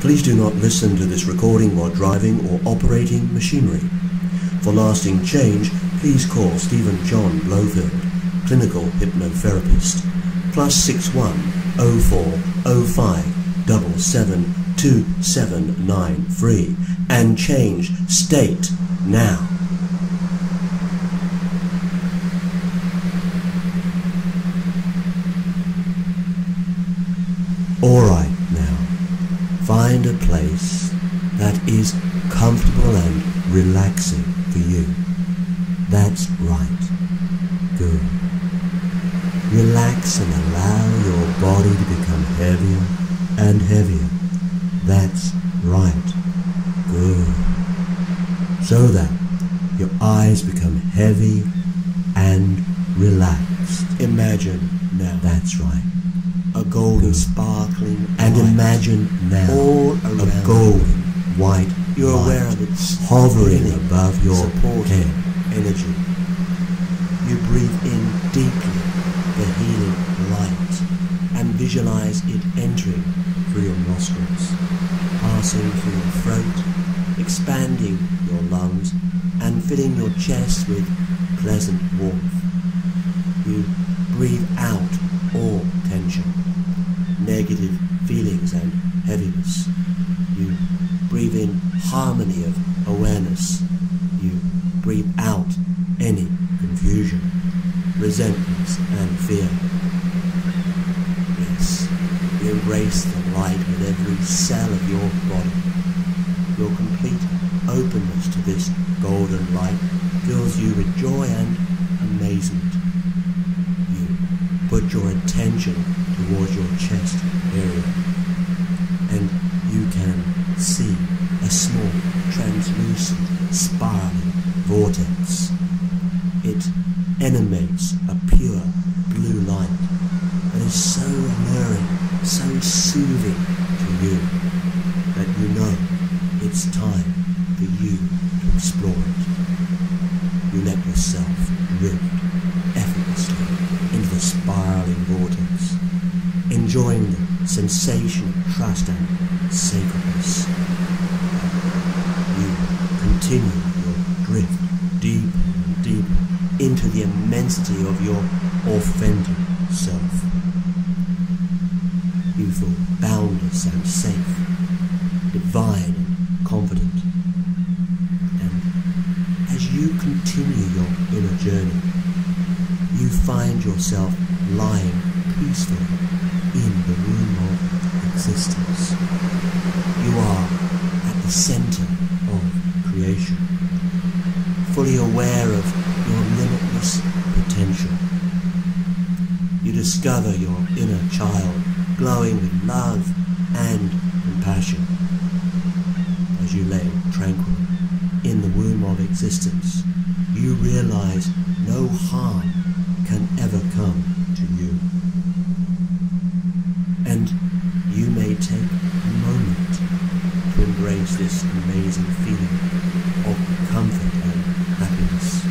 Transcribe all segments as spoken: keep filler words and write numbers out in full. Please do not listen to this recording while driving or operating machinery. For lasting change, please call Stephen John Blowfield, clinical hypnotherapist, plus six one oh four oh five seven seven two seven nine three and change state now. Alright now, find a place that is comfortable and relaxing for you. That's right. Good. Relax and allow your body to become heavier and heavier. That's right. Good. So that your eyes become heavy and relaxed. Imagine now. That's right. A golden Good. sparkling and light. Imagine now all a golden white You're light aware of its hovering healing, above your head. Energy. You breathe in deeply the healing light and visualize it entering through your nostrils, passing through your throat, expanding your lungs and filling your chest with pleasant warmth. You breathe out all tension, negative feelings and heaviness. You breathe in harmony of awareness. You breathe out any confusion, resentments and fear. Yes, you embrace the light with every cell of your body. Your complete openness to this golden light fills you with joy and amazement. Put your attention towards your chest area, and you can see a small translucent spiraling vortex. It animates a pure blue light that is so alluring, so soothing to you, that you know it's time for you to explore it. You let yourself drift effortlessly into the spiraling vortex, enjoying the sensation of trust and sacredness. You continue your drift deeper and deeper into the immensity of your authentic self. You feel boundless and safe, divine and confident. And as you continue your inner journey, you find yourself lying peacefully in the womb of existence. You are at the center of creation, fully aware of your limitless potential. You discover your inner child glowing with love and compassion as you lay tranquil in the womb of existence. You realize no harm can ever come to you. And you may take a moment to embrace this amazing feeling of comfort and happiness.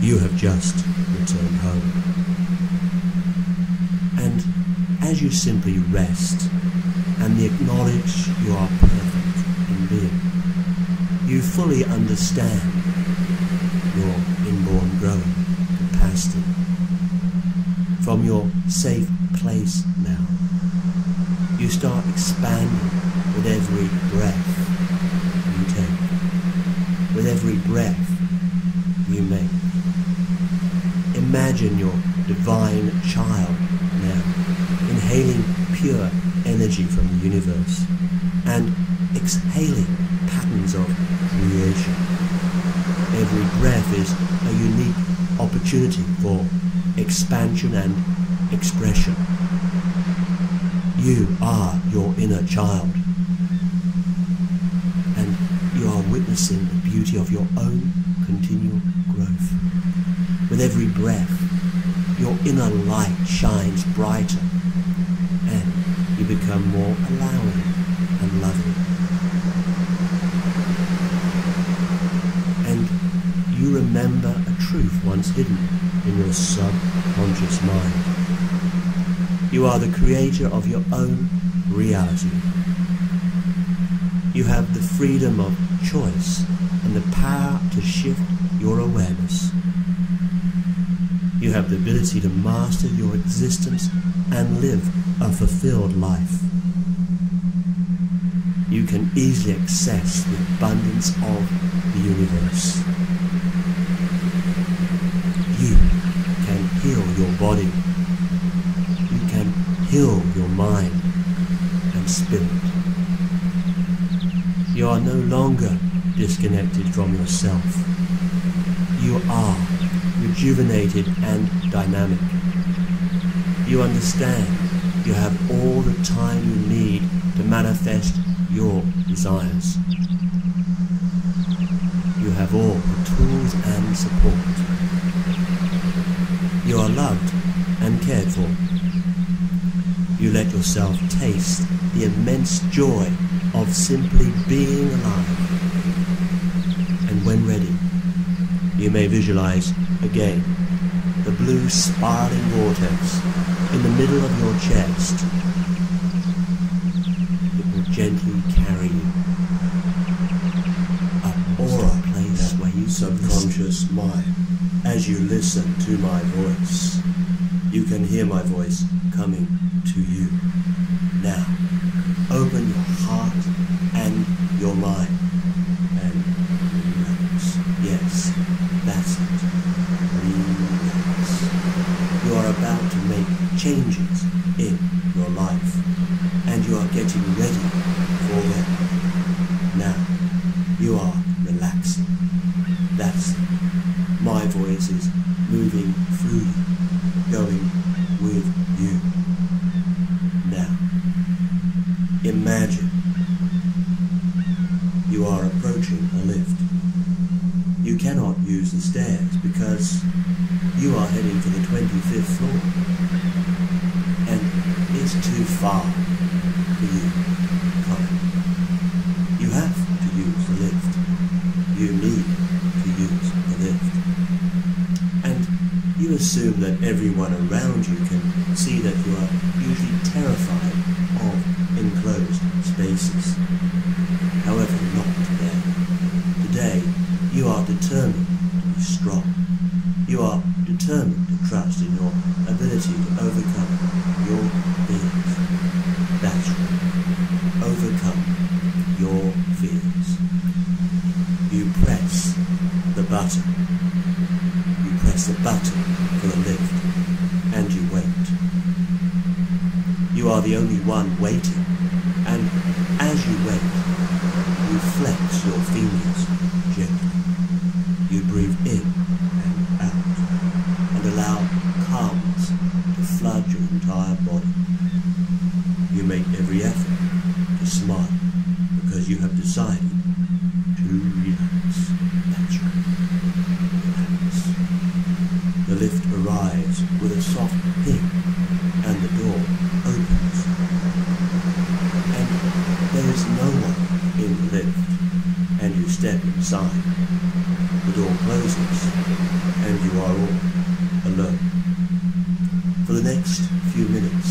You have just returned home. And as you simply rest and acknowledge you are perfect in being, you fully understand your inborn growing capacity. From your safe place now, you start expanding with every breath you take, with every breath you make. Imagine your divine child now, inhaling pure energy from the universe and exhaling patterns of creation. Every breath is a unique opportunity for expansion and expression. You are your inner child, and you are witnessing the beauty of your own continual growth. With every breath, your inner light shines brighter, and you become more allowing and loving. Remember a truth once hidden. in your subconscious mind. You are the creator of your own reality. You have the freedom of choice and the power to shift your awareness. You have the ability to master your existence and live a fulfilled life. You can easily access the abundance of the universe. You can heal your body. You can heal your mind and spirit. You are no longer disconnected from yourself. You are rejuvenated and dynamic. You understand you have all the time you need to manifest your desires. You have all the tools and support. You are loved and cared for. You let yourself taste the immense joy of simply being alive. And when ready, you may visualize again the blue spiraling vortex in the middle of your chest. Gently carry you up or a place where you subconscious mind. As you listen to my voice, you can hear my voice coming to you. Now, open your heart and your mind and relax. Yes, that's it. Relax. You are about to make changes in your life, and you are getting ready for them. Now, you are relaxing. That's it. My voice is moving through you, going with you. Now, imagine you are approaching a lift. You cannot use the stairs because you are heading for the twenty-fifth floor, and it's too far for you coming. You have to use the lift. You need to use the lift. And you assume that everyone around you can see that you are usually terrified of enclosed spaces. However, not today. Today, you are determined to be strong. You are determined to trust in your ability to overcome your fears. That's right. Overcome your fears. You press the button. You press the button for the lift, and you wait. You are the only one waiting, and as you wait, you flex your fingers gently. You breathe in and out, and allow calmness to flood your entire body. You make every effort to smile because you have decided to relax. That's right. Relax. The lift arrives with a soft ping and the door opens. And there is no one in the lift, and you step inside. The door closes and you are all alone. For the next few minutes,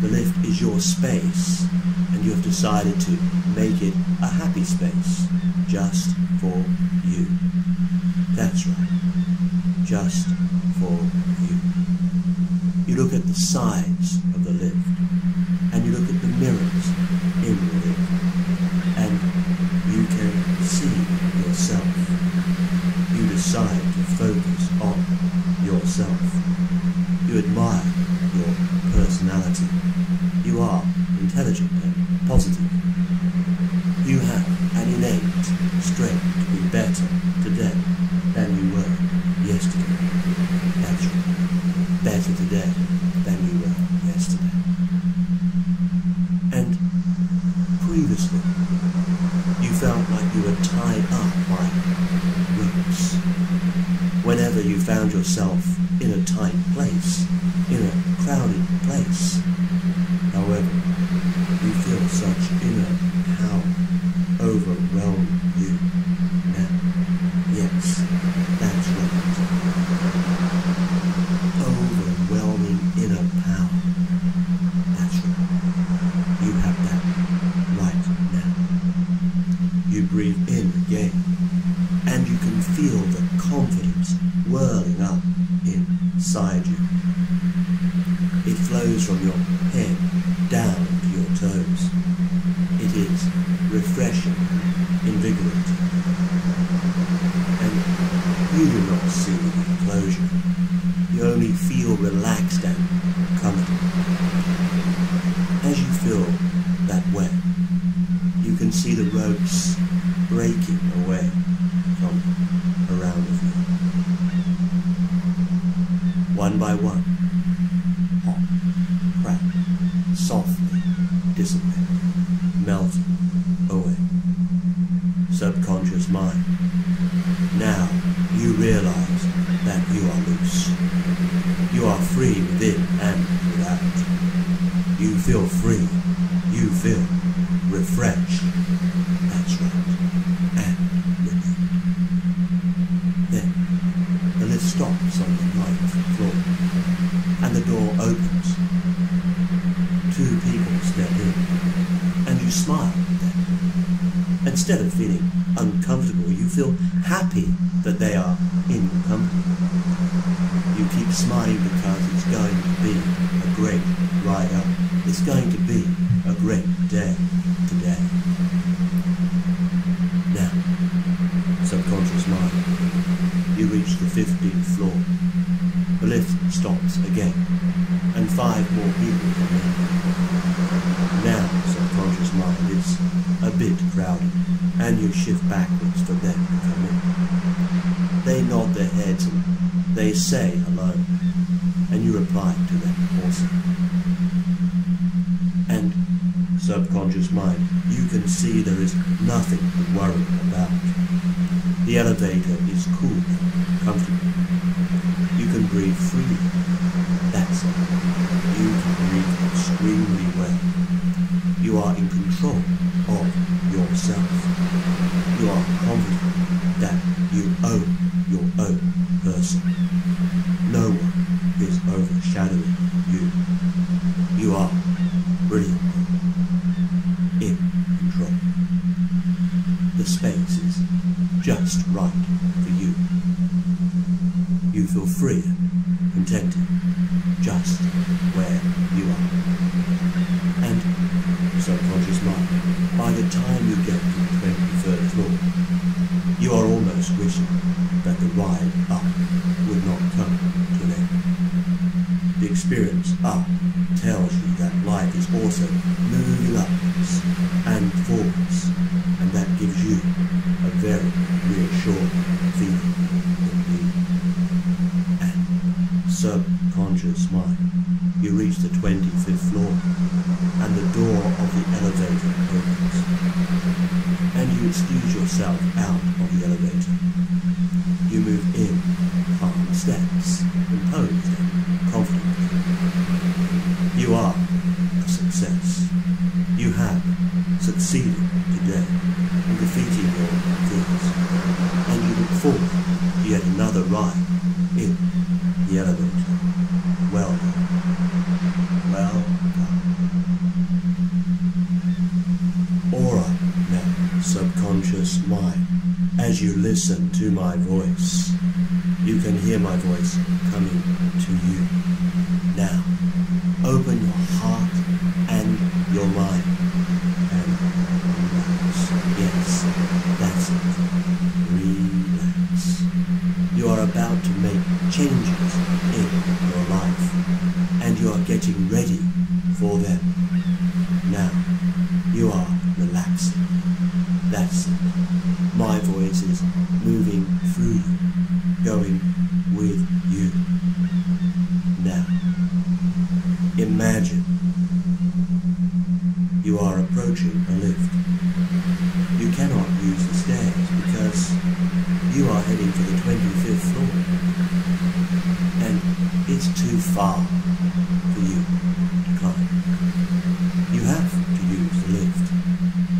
the lift is your space, and you have decided to make it a happy space just for you. That's right, just for you. You look at the sides of the lift, and you look at the mirrors in the lift, and you can see yourself. You decide to focus on yourself. You admire your personality. You are intelligent and positive. You have an innate strength to be better today than you were yesterday. That's right. Better today than you were yesterday. And previously, you felt like you were tied up by ropes. Whenever you found yourself in a tight place, in a crowded place, however, you feel such inner power overwhelm you now. Yes, that's right. inside you. It flows from your head down to your toes. It is refreshing, invigorating, and you do not see the enclosure. You only feel relaxed and comfortable. As you feel that way, you can see the ropes breaking away from around you. One by one, hot, crack, softly dissipate, melting away. Subconscious mind, now you realize that you are loose. You are free within and without. You feel free. You feel refreshed. That's right. Stops on the ninth floor, and the door opens. Two people step in, and you smile at them. Instead of feeling uncomfortable, you feel happy that they are in your company. You keep smiling because it's going to be a great ride up. It's going to be a great day today. Now, subconscious mind, you reach the fifteenth floor. The lift stops again, and five more people come in. Now, subconscious mind is a bit crowded, and you shift backwards for them to come in. They nod their heads and they say hello, and you reply to them also. And, subconscious mind, you can see there is nothing to worry about. The elevator is cool, comfortable. You can breathe freely. That's it. You can breathe extremely well. You are in control of yourself. You are confident that you own your own person. No one is overshadowing you. You are brilliant. In control. The space is just right for you. You feel free, contented, just where you are. And, subconscious mind, by the time you get to the twenty-third floor, you are almost wishing that the ride up would not come to an end. The experience up tells you that life is also moving upwards and forwards, and that gives you a very reassured feeling indeed. And subconscious mind, you reach the twenty-fifth floor, and the door of the elevator opens, and you excuse yourself out of the elevator. You move in calm steps, composed and confident. You are a success. You have succeeded today in defeating your fears, and you look forward to yet another ride in the elevator. Well done. Well done. Alright now, subconscious mind, as you listen to my voice, you can hear my voice coming to you. Now, open your heart and your mind and relax. Yes, that's it. Relax. You are about to make changes in your life, and you are getting ready for them. Now, you are relaxing. That's it. My voice is moving through you, going with you. Now, imagine you are approaching a lift. You cannot use the stairs because you are heading for the twenty-fifth floor, and it's too far for you to climb. You have to use the lift.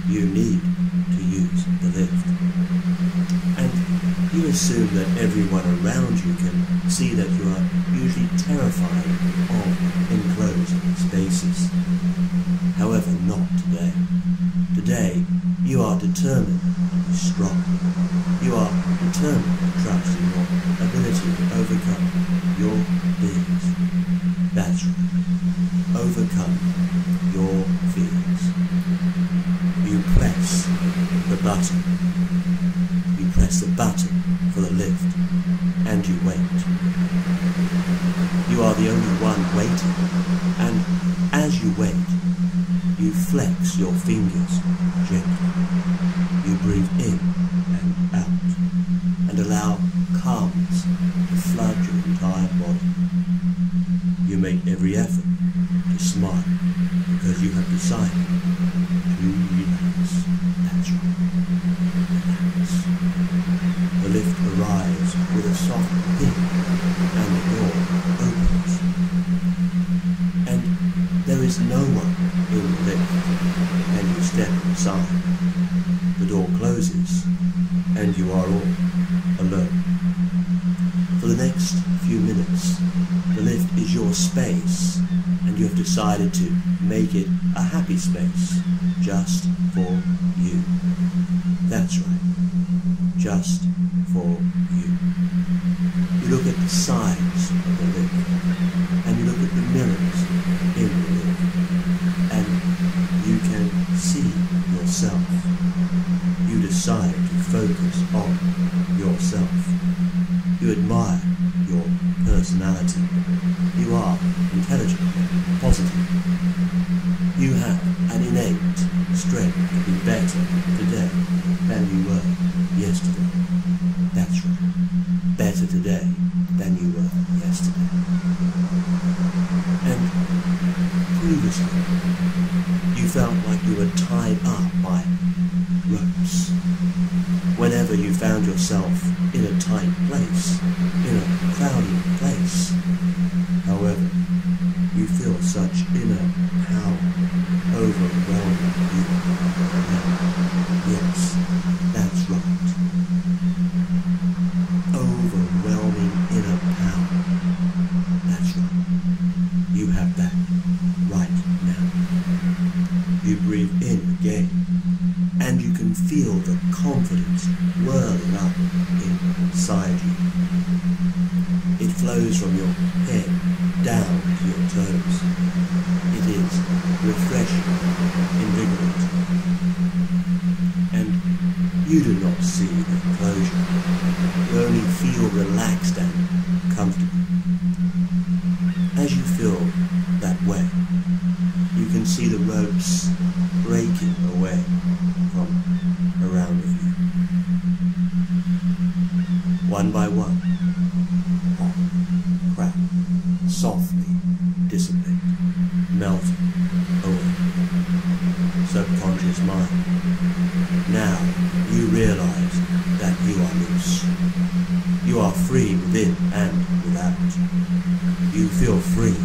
You need to use the lift. And you assume that everyone around you can see that you are usually terrified of enclosed spaces. However, not today. Today, you are determined to be strong. You are determined to trust in your ability to overcome your fears. press the button for the lift, and you wait. You are the only one waiting, and as you wait, you flex your fingers gently. You breathe in and out, and allow calmness to flood your entire body. You make every effort to smile, because you have decided to relax. That's right. Relax. The lift arrives with a soft ping, and the door opens. And there is no one in the lift, and you step inside. The door closes, and you are all alone. For the next few minutes, the lift is your space, and you have decided to make it a happy space, just for you. That's right, just for you. You look at the sides of the lift, and you look at the mirrors in the lift, and you can see yourself. You decide to focus on yourself. You admire your personality. You are intelligent, positive. You have an innate strength to be better today than you were yesterday. That's right. Better today than you were yesterday. And previously, you felt like you were tied up by ropes. Whenever you found yourself in a tight place, in a crowded place, however, you feel such inner power overwhelming you. Yes, that's right. Overwhelming inner power. That's right. You have that right now. You breathe in again, and you can feel the confidence whirling up inside you. It flows from your head down to your toes. It is refreshing, invigorating. And you do not see the closure. You only feel relaxed and comfortable. As you feel that way, you can see the ropes breaking away from around you. One by one, pop, crack, softly dissipate, melt away. Subconscious mind, now you realize that you are loose. You are free within and without. You feel free.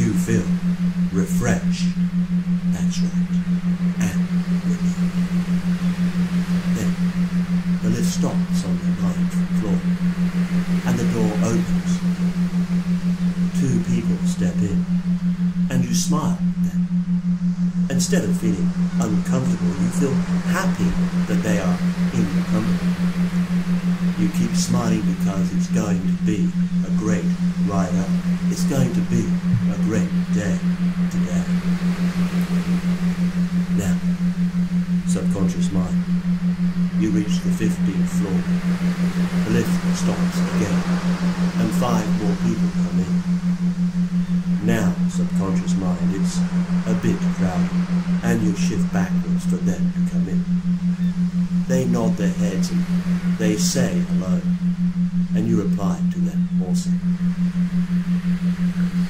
You feel refreshed. That's right. And renewed. Then the lift stops on the ninth floor, and the door opens. Two people step in, and you smile at them. Instead of feeling uncomfortable, you feel happy that they are in your company. You keep smiling because it's going to be a great ride up. It's going to be a great day today. Now, subconscious mind, you reach the fifteenth floor. The lift stops again, and five more people come in. Now, subconscious mind, it's a bit crowded, and you shift backwards for them to come in. They nod their heads and they say hello, and you reply to them also.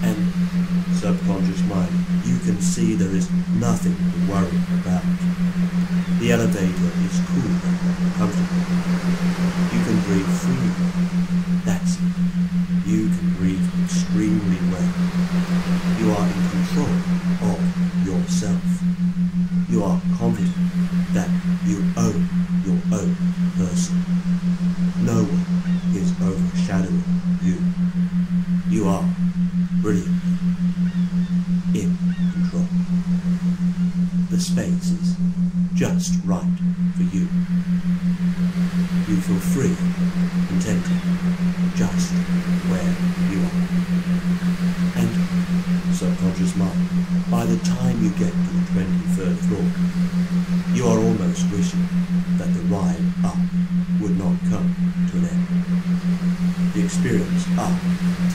And subconscious mind, you can see there is nothing to worry about. The elevator is cool and comfortable. You can breathe freely. That's it. You can breathe extremely well. You are in control of yourself. You are confident that you own your own person. No one is overshadowing you. You are brilliant. In control. The space is just right for you. You feel free and gentle, just where you are. And subconscious mind, by the time you get to the twenty-third floor, you are almost wishing that the ride up would not come. up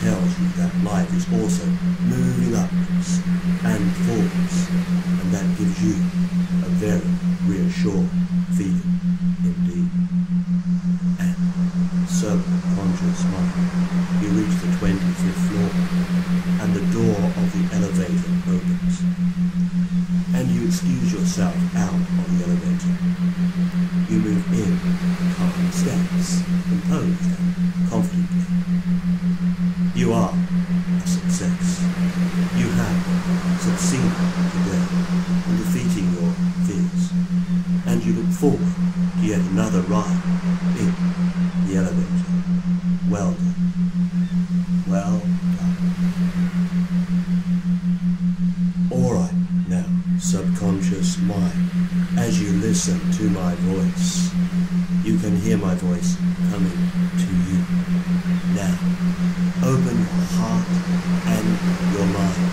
tells you that life is also moving upwards and forwards, and that gives you a very reassuring feeling indeed. And subconscious mind, you reach the twenty-fifth floor, and the door of the elevator opens, and you excuse yourself out on the elevator. You move in calm steps, composed and confidently. You are a success. You have succeeded today in defeating your fears, and you look forward to yet another ride in the elevator. Well done. Well done. All right. Now, subconscious mind, as you listen to my voice, you can hear my voice coming to you. Now, open your heart and your mind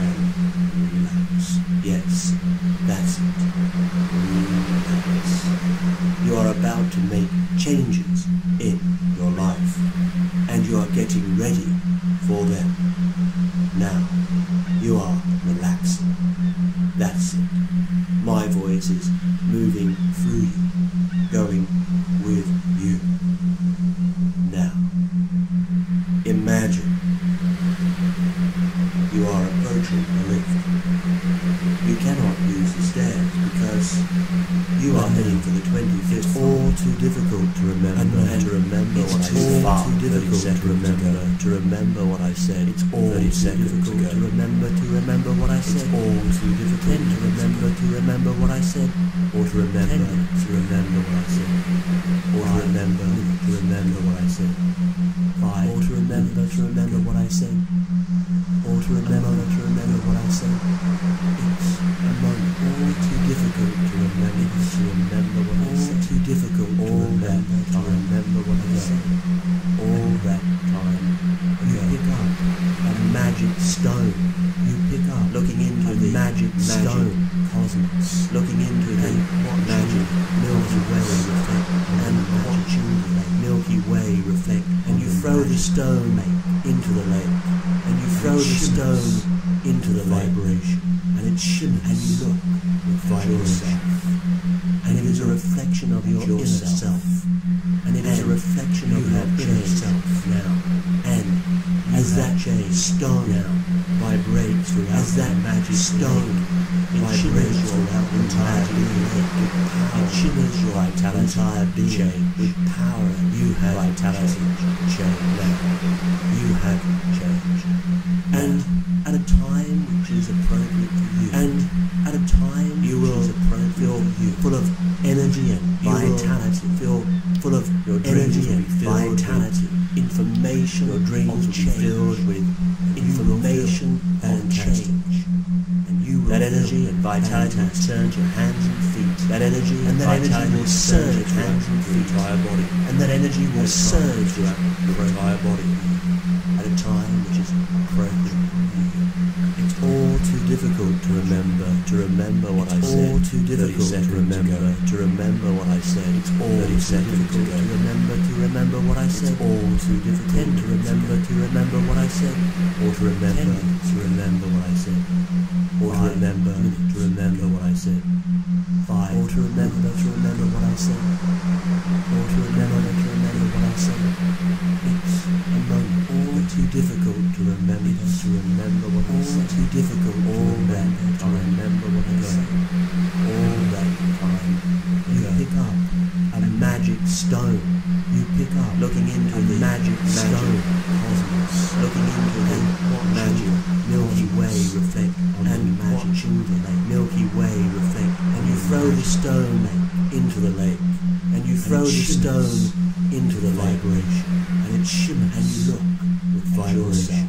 and relax. Yes, that's it. Relax. You are about to make changes in your life, and you are getting ready for them. Now, you are relaxing. That's it. My voice is moving through you, going with you. Now, imagine you are approaching a lift. You cannot use the stairs because you are heading for the twenty-fifth. It's all too difficult to remember. And, and to remember what I said. It's all too difficult to remember. To remember what I said. It's all too difficult to remember. To remember what I said. It's all too difficult to remember. To remember what I said. Or to remember. To remember what I said. Or to remember. To remember what I said. Or to remember. To remember what I said. Or to remember. To remember what I said. It's a moment. All too difficult to remember. To remember what I said. Too difficult all to remember, that time. To remember what I said. All that time. You ago. Pick up a magic stone. You pick up looking into the magic stone cosmos. Looking into the magic Milky Way reflect and watching the Milky Way reflect. And you throw the stone into the lake. And you throw the stone into the vibration. And it shimmers. And you look with vibration. And it is a reflection of your inner self. And it is a reflection of your inner self now. And as that change stone now vibrates throughout, as that magic stone vibrates your entire being, it shimmers your entire being with power. You have vitality change now. You have changed. And at a time which is appropriate for you, and at a time you will feel full of energy and vitality, feel full of your energy and vitality, information, your dreams will be filled with information and change. And you will that energy and vitality will turn to your hands and feet. That energy and vitality will surge your hands and feet, entire body. And that energy will surge your entire body at a time which is approaching. It's all too difficult to remember, to remember what I said. It's all too difficult to remember, to remember what I said. It's all too difficult to remember, to remember what I said. It's all too difficult to remember, to remember what I said. Or to remember, to remember what I said. Or to remember, to remember what I said. Five. Or to remember, to remember what I said. Or to remember, to remember what I said. It's a moment. All too difficult to remember, to remember what I said. Too difficult all that to remember what I said. All that time. You pick up a magic stone. You pick up looking into the magic stone cosmos. Looking into the magic Milky Way reflect and watching the Milky Way reflect. And you throw the stone into the lake. And you throw the stone into the vibration. And it shimmers. And you look with vibration.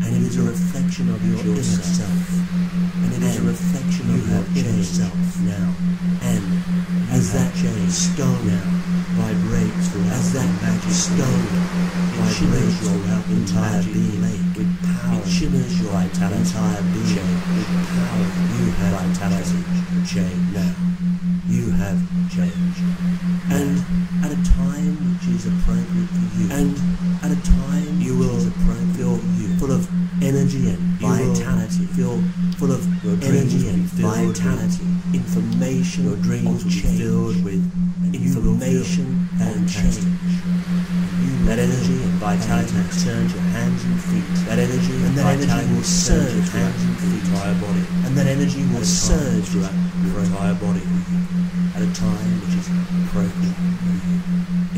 And it is a reflection of your inner self. And it is a reflection of your inner self now. And as that change stone now vibrates throughout, as that magic stone vibrates your entire being with power, it shimmers your entire being with power. You have vitality change now. You have changed. And at a time which is appropriate for you. And at a time energy and vitality. Feel full of energy and vitality. Information your dreams will be filled with information and change. That energy and vitality will turn to your hands and feet. That energy and vitality will surge through your entire body. And that energy will surge through your entire body at a time which is approaching.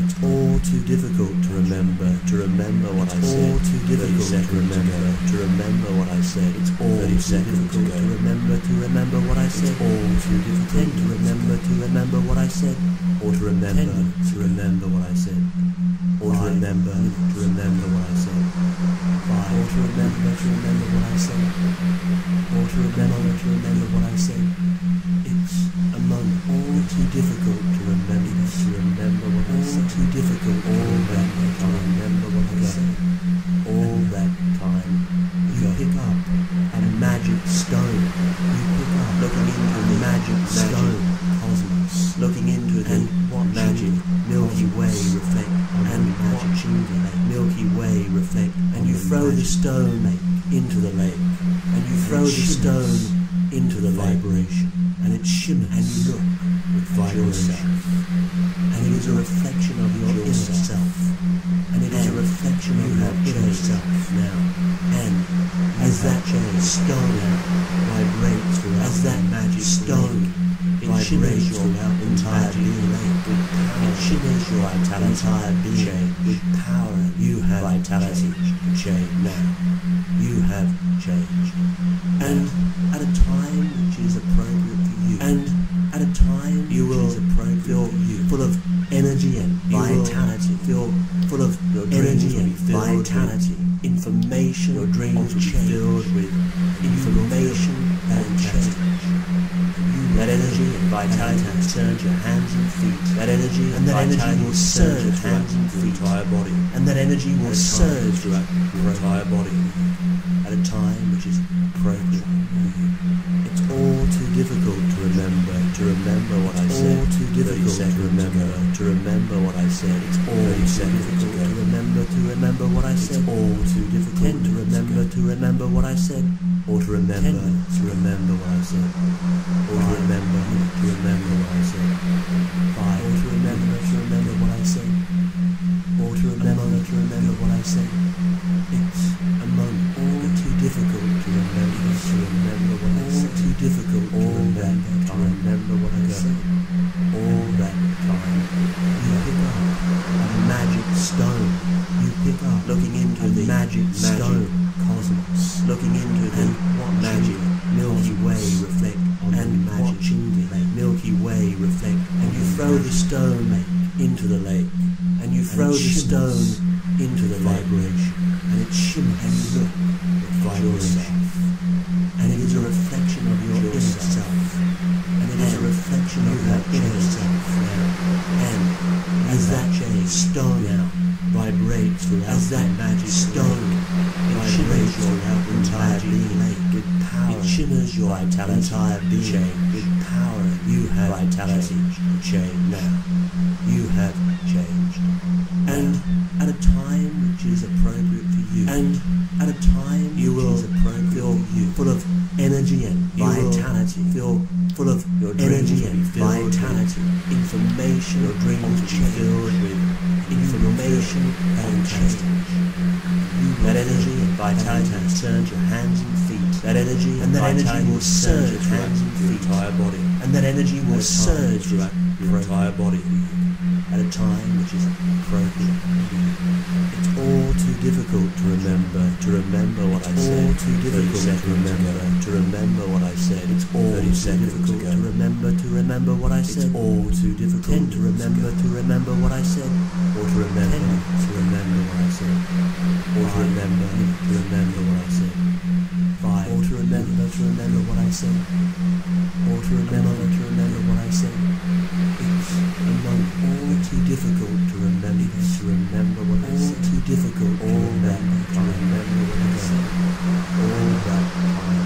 It's all too difficult to remember, to remember what I said. It's all too difficult to remember, to remember what I said. It's all too difficult to remember, to remember what I said. It's all too difficult to remember, to remember what I said. Or to remember, to remember what I said. Or to remember, to remember what I said. Or to remember, to remember what I said. Or to remember, to remember what I said. It's among all too difficult to remember, to remember what I said. Too difficult all that time, remember what I said. All that time you pick up a magic stone. You pick up looking into the magic stone cosmos, looking into the magic Milky Way reflect, and watching the Milky Way reflect, and you throw the stone into the lake, and you throw the stone into the vibration, and it shimmers, and you look with vibration. And it is a reflection of your inner self. And it is a reflection of your inner self now. And as that stone vibrates, as that magic stone vibrates your entire being, it shimmers your entire being with power. You have vitality to change now. You have changed. And at a time which is appropriate for you. And at a time you will feel full of energy and vitality. Feel full of energy and vitality. Information your dreams will be filled with information and change. That energy and vitality will surge your hands and feet. That energy and vitality will surge hands and feet, entire body. And that energy will surge throughout your entire body at a time which is approaching. It's all too difficult to remember, to remember what I said. It's all too difficult to remember, to remember what I said. It's all too difficult to remember, to remember what I said. It's all too difficult to remember, to remember what I said. Or to remember, to remember what I said. Or to remember, to remember what I said. Or to remember, to remember what I said. Or to remember, to remember what I said. It's a moment all too difficult to remember, to remember what I said. Too difficult all that to remember what I said. All that time you pick up a magic stone. You pick up looking into the magic stone cosmos, looking into the magic Milky Way reflect, and watching the Milky Way reflect, and you throw the stone into the lake, and you throw the stone into the vibration, and it shimmers, and you look by yourself. And it is a reflection of your inner self. And it is a reflection of your inner self now. And as that stone vibrates, as that magic stone vibrates your entire being with power, it shimmers your entire being with power. You have vitality to change now. You have changed. And at a time which is appropriate for you. And at a time you will feel full of energy and vitality. Feel full of your energy and vitality. Information your dreams will be filled with information and change. That energy and vitality will surge your hands and feet. That energy and that energy will surge hands and feet, entire body. And that energy will surge your entire body at a time which is appropriate. It's all too difficult to remember, to remember what I said. All too difficult to remember, to remember what I said. It's all too difficult to remember, to remember what I said. It's all too difficult to remember, to remember what I said. Or to remember, to remember what I said. Or to remember, to remember what I said. Or to remember, to remember what I said. Or to remember, to remember what I said. It's among all too difficult to remember, to remember what I said. Too difficult all that to remember what I said. All that time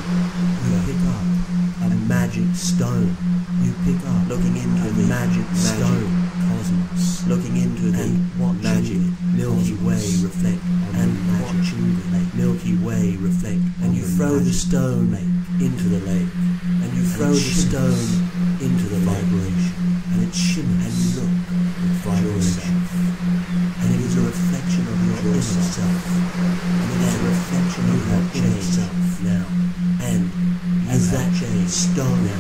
you pick up a magic stone. You pick up looking into the magic stone cosmos, looking into the magic Milky Way reflect, and watching the Milky Way reflect. reflect, and you throw the stone into the lake, and you throw the stone into the vibration, and it shimmers, and you look at vibration, and it is a reflection of your inner self, and it is a reflection of that inner self now, and as that stone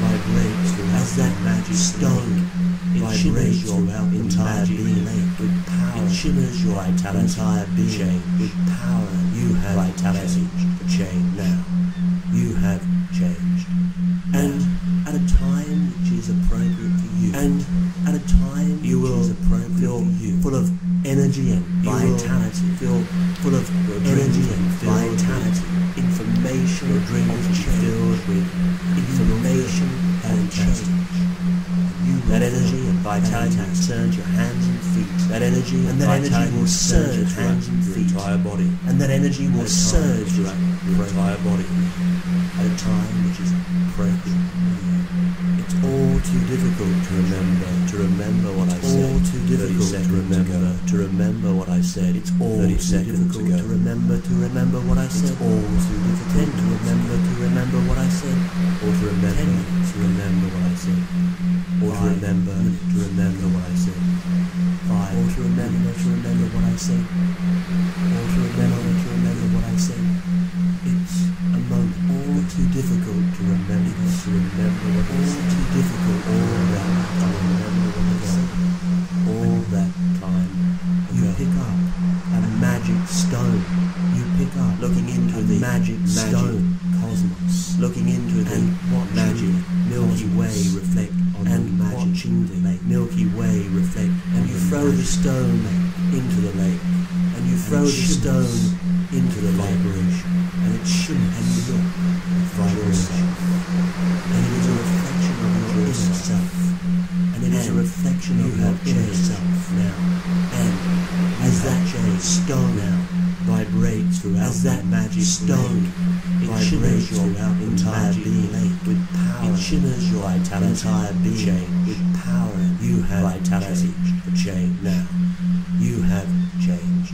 vibrates, as that magic stone, it shimmers your entire being with power. It shimmers your entire being with power. You have changed now. You have changed, and at a time which is appropriate for you, and at a time you will feel full of energy and vitality, feel full of energy and vitality, information, your dream will be filled with information and change. That energy and vitality will surge your hands and feet. That energy and vitality will surge your hands and feet, your entire body. And that energy will surge your entire body at a time which is approaching. It's all too difficult to remember, to remember what I said. All too difficult to remember, to remember what I said. It's all too difficult to remember, to remember what I said. It's all too difficult to remember, to remember what I said. Or to remember, to remember what I said. Or to remember, to remember what I said. Or to remember, to remember what I said. Or to remember, to remember what I said. It's a moment all too difficult to remember, to remember what I said. All too difficult, all that to remember what I said. All that time you pick up a magic stone. You pick up looking into the magic stone cosmos, looking into the magic Milky Way reflect and watching the Milky Way reflect, and you throw the stone into the lake, and you throw the stone into the vibration. And it shimmers, and you look at vibration, and it is a reflection of your inner self, and it is a reflection of your inner self now, and as that stone now vibrates throughout, as that magic stone, it shimmers your entire being with power, it shimmers your entire being with power. You have vitality to change now. You have changed,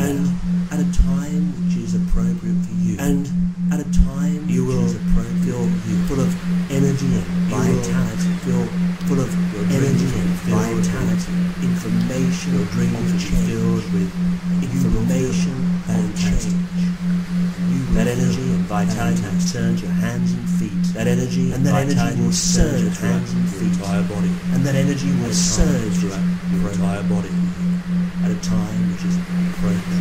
and at a time which is appropriate for you, and at a time you will feel full of energy and vitality, feel full of energy and vitality, information, your dream will be filled with information and change. That energy and vitality will surge your hands and feet. That energy and that energy will surge your hands and feet, your entire body. And that energy will surge your entire body at a time which is appropriate.